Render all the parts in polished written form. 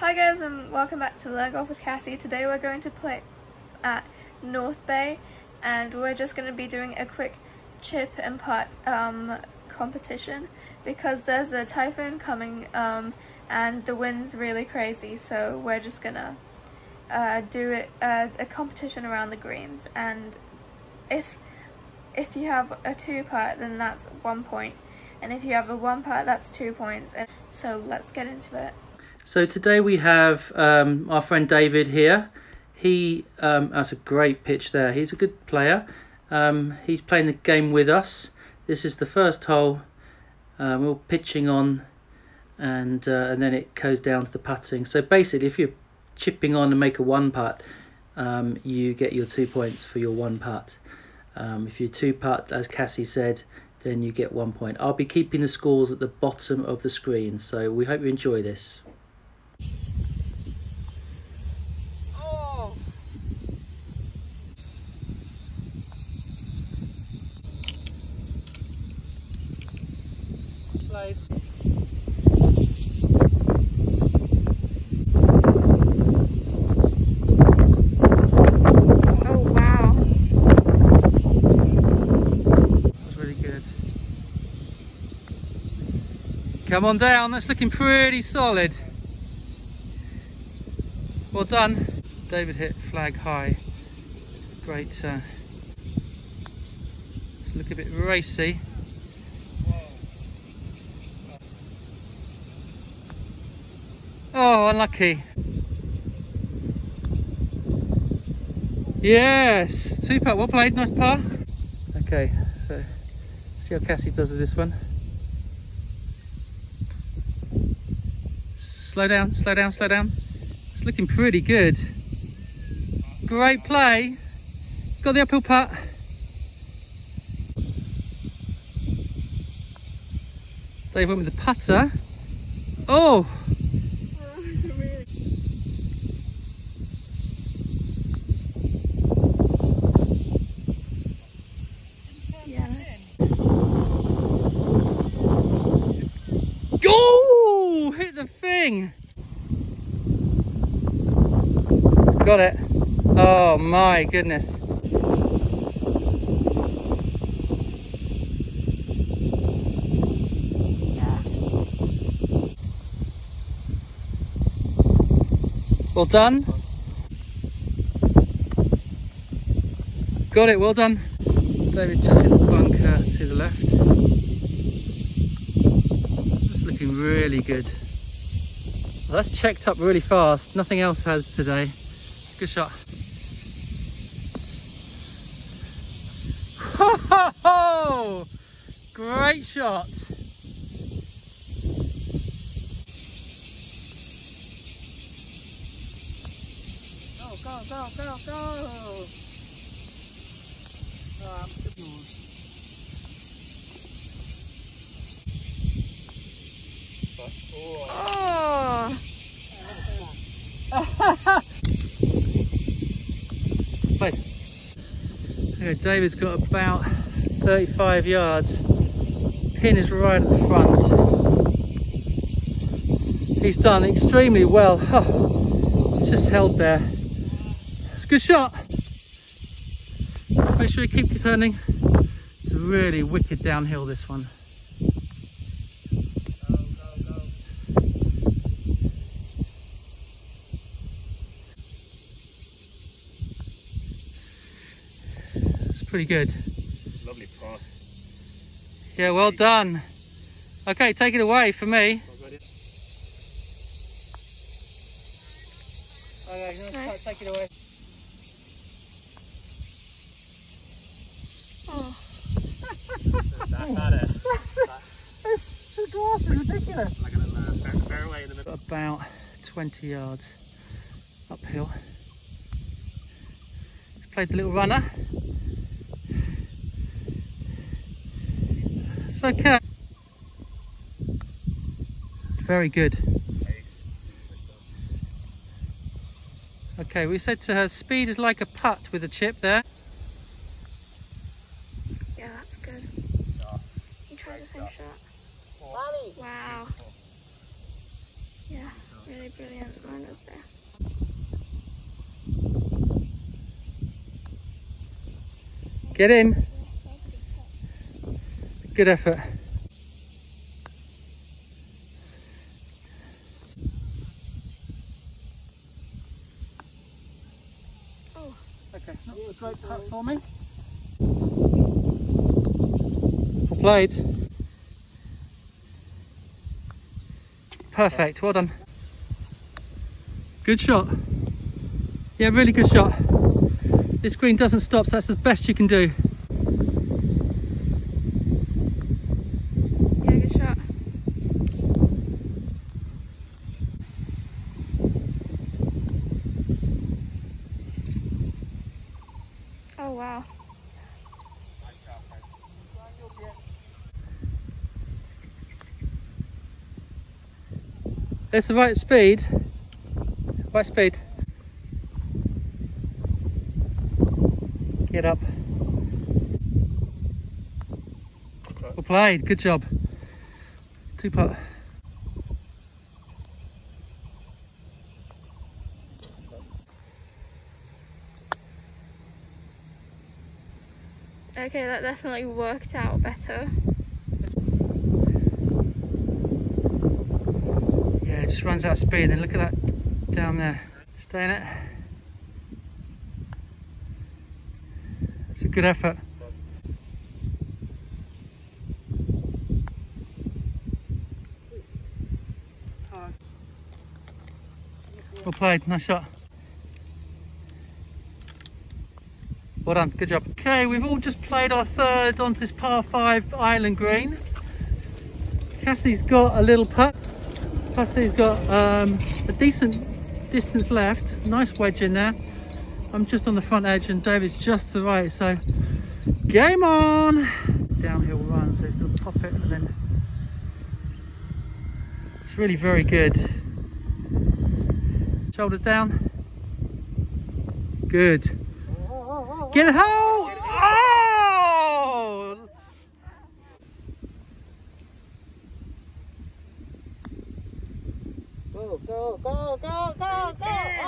Hi guys, and welcome back to Learn Golf with Cassie. Today we're going to play at North Bay, and we're just going to be doing a quick chip and putt competition because there's a typhoon coming and the wind's really crazy, so we're just gonna do a competition around the greens. And if you have a two putt, then that's 1 point, and if you have a one putt, that's 2 points. And so let's get into it. So today we have our friend David here. He has a great pitch there. He's a good player. He's playing the game with us. This is the first hole. We're all pitching on, and then it goes down to the putting. So basically, if you're chipping on and make a one putt, you get your 2 points for your one putt. If you two putt, as Cassie said, then you get 1 point. I'll be keeping the scores at the bottom of the screen. So we hope you enjoy this. Slide. Oh wow. That was really good. Come on down, that's looking pretty solid. Well done. David hit flag high. Great turn. Let's look a bit racy. Oh, unlucky. Yes, two putt, well played, nice par. Okay, so see how Cassie does with this one. Slow down, slow down, slow down. It's looking pretty good. Great play. Got the uphill putt. Dave went with the putter. Oh! Got it. Oh my goodness. Yeah. Well done. Got it, well done. David just hit the bunker to the left. That's looking really good. Well, that's checked up really fast. Nothing else has today. Good shot. Ho, ho, ho! Great shot. Go, go, go, go, go! Oh! Oh. Okay, David's got about 35 yards. Pin is right at the front. He's done extremely well. Oh, it's just held there. It's a good shot. Make sure you keep turning. It's a really wicked downhill, this one. Pretty good. Lovely pass. Yeah, well done. Okay, take it away for me. Okay, nice. Take it away. Oh. This glass is ridiculous. About 20 yards uphill. Played the little runner. Okay. Very good. Okay, we said to her, speed is like a putt with a chip there. Yeah, that's good. You tried the same shot. Wow. Yeah, really really brilliant. Mine was there. Get in. Good effort. Oh. Okay, that was a great putt for me. Well played. Perfect, well done. Good shot. Yeah, really good shot. This green doesn't stop, so that's the best you can do. Yeah, good shot. Oh, wow. That's the right speed. Right speed. Get up. Well played, good job. Two putt. Okay, that definitely worked out better. Yeah, it just runs out of speed, and then look at that down there. Stay in it. It's a good effort. Well played, nice shot. Well done, good job. Okay, we've all just played our thirds onto this par 5 island green. Cassie's got a little putt. Cassie's got a decent distance left. Nice wedge in there. I'm just on the front edge and David's just to the right, so game on! Downhill run, so he's going to pop it and then... It's really very good. Shoulder down. Good. Get a hole! Oh! Go, go, go, go, go, go! Oh.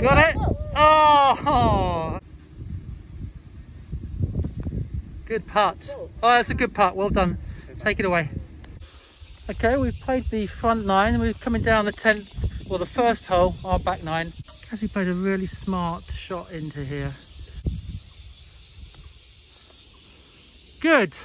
Got it! Oh! Good putt. Oh, that's a good putt. Well done. Take it away. Okay, we've played the front nine. We're coming down the 10th, well, the first hole, our back nine. Cassie played a really smart shot into here. Good.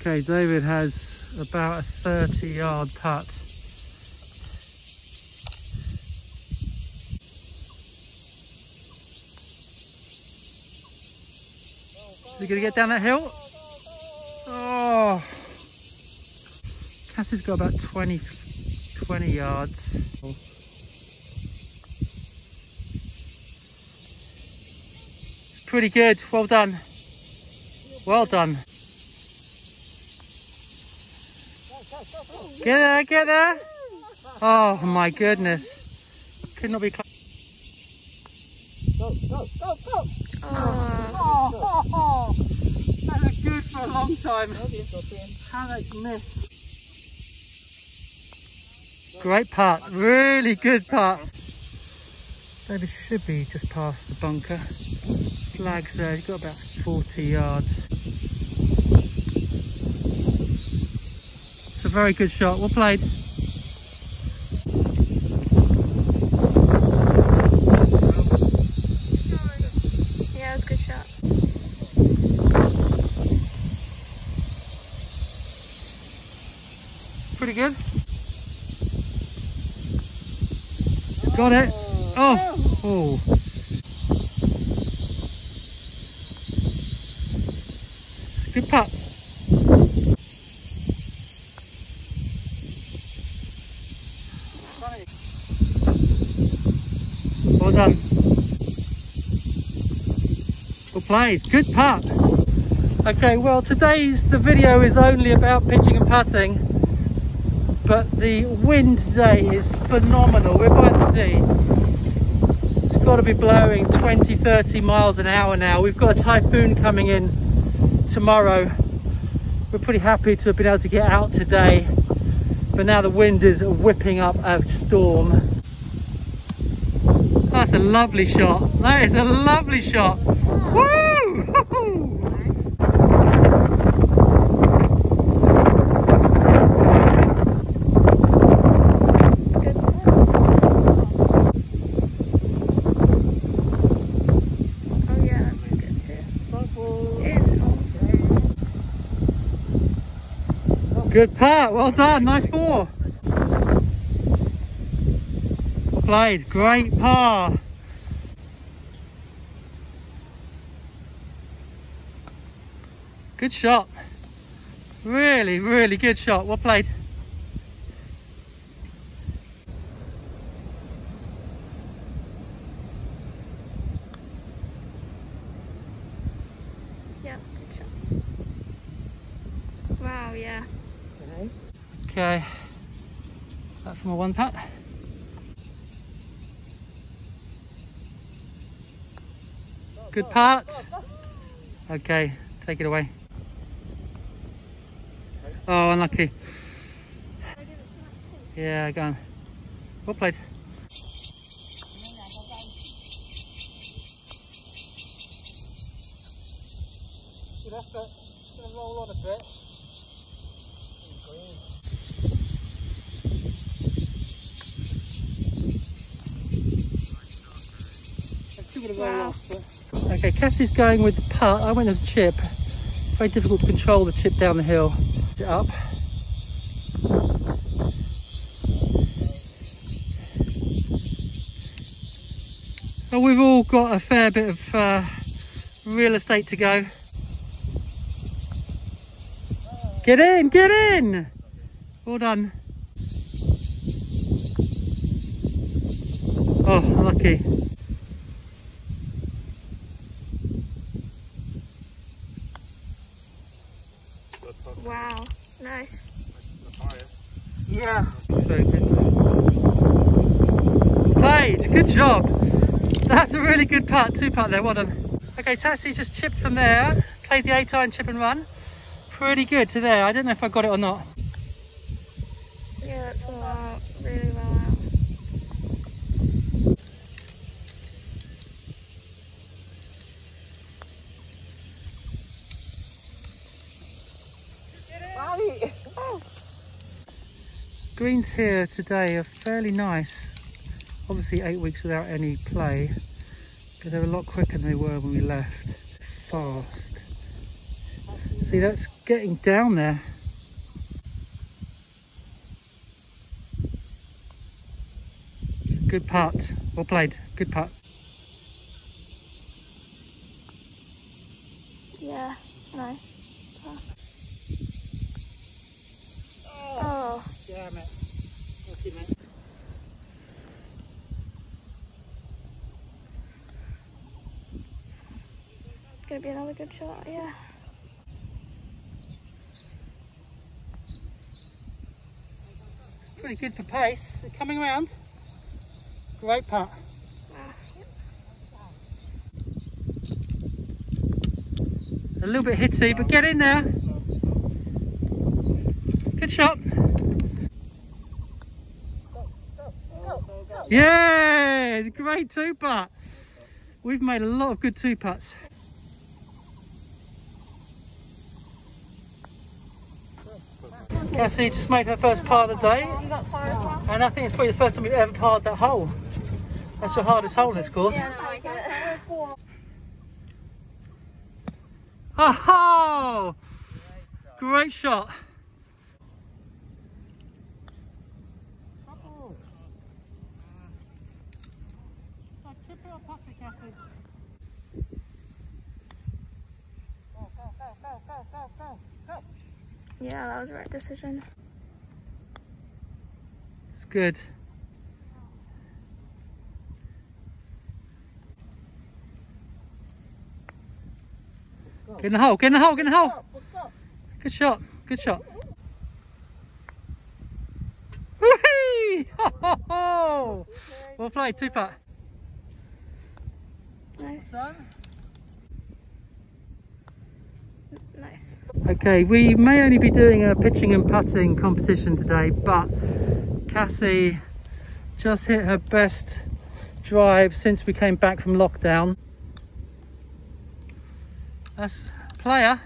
Okay, David has about a 30-yard putt. Is he going to get down that hill? Oh! Cassie's got about 20 yards. It's pretty good, well done. Well done. Get there, get there! Oh my goodness. Could not be close. Go, go, go, go! Oh, oh, that looked good for a long time. How that's missed. Great putt, really good putt. David should be just past the bunker. Flags there, you've got about 40 yards. Very good shot, well played. Yeah, it was a good shot. Pretty good. Got it. Oh, oh. Good putt. Well done. Well played. Good putt. Okay, well, today's video is only about pitching and putting. but the wind today is phenomenal. We're by the sea. It's got to be blowing 20, 30 miles an hour now. We've got a typhoon coming in tomorrow. We're pretty happy to have been able to get out today, but now the wind is whipping up a storm. That's a lovely shot. That is a lovely shot. Woo! Good putt, well done, nice ball. Well played, great par. Good shot. Really, really good shot, well played. Yeah, good shot. Wow, yeah. Okay, that's from a one putt. Good putt. Okay, take it away. Oh, unlucky. Yeah, go on. Well played. Good effort. It's going to roll on a bit. Wow. Okay, Cassie's going with the putt. I went as a chip. It's very difficult to control the chip down the hill. Get up. Well, we've all got a fair bit of real estate to go. Get in, get in! Well done. Oh, lucky. Wow, nice. Yeah. Played, good job. That's a really good putt, two putt there, well done. Okay, Tassie just chipped from there, played the 8-iron chip and run. Pretty good to there, I don't know if I got it or not. Yeah, that's well out, really well out. Greens here today are fairly nice, obviously 8 weeks without any play, but they're a lot quicker than they were when we left. Fast. See, that's getting down there. Good putt, well played, good putt. Yeah, nice. Oh. Damn it. Lucky, mate. It's going to be another good shot, yeah. Pretty good for pace. They're coming around. Great putt. A little bit hitty, but get in there. Good shot. Yeah, great two putt. We've made a lot of good two putts. Cassie just made her first par of the day. And I think it's probably the first time we've ever parred that hole. That's your hardest hole in this course. Oh, great shot. Yeah, that was the right decision. It's good. Get in the hole, get in the hole, get in the hole. Good shot, good shot. Oh, well played, two putt. Nice. Nice. Okay, we may only be doing a pitching and putting competition today, but Cassie just hit her best drive since we came back from lockdown. That's player.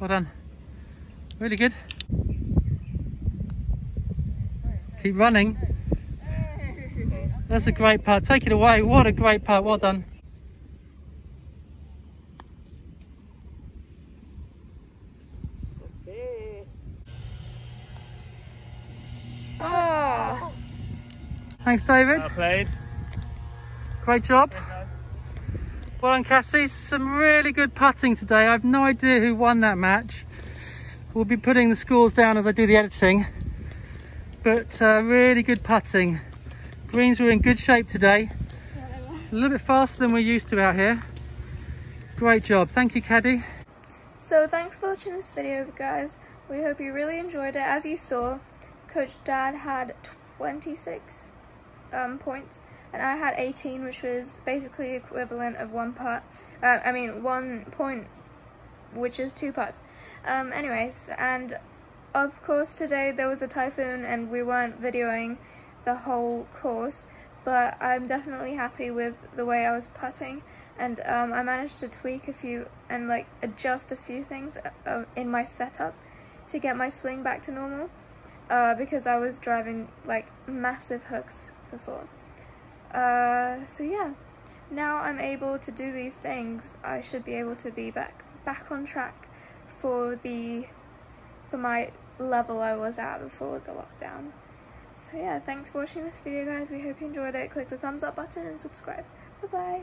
Well done. Really good. Keep running. That's a great putt. Take it away. What a great putt. Well done. Oh. Thanks, David. Well played. Great job. Well done, Cassie. Some really good putting today. I have no idea who won that match. We'll be putting the scores down as I do the editing. But really good putting. Greens were in good shape today. A little bit faster than we're used to out here. Great job. Thank you, Caddy. So thanks for watching this video, guys. We hope you really enjoyed it. As you saw, Coach Dad had 26 points and I had 18, which was basically equivalent of one putt. I mean, 1 point, which is two putts. Anyways, and of course today there was a typhoon and we weren't videoing the whole course, but I'm definitely happy with the way I was putting, and I managed to tweak a few and like adjust a few things in my setup to get my swing back to normal, because I was driving like massive hooks before. So yeah, now I'm able to do these things. I should be able to be back on track for my level I was at before the lockdown. So yeah, thanks for watching this video, guys. We hope you enjoyed it. Click the thumbs up button and subscribe. Bye bye.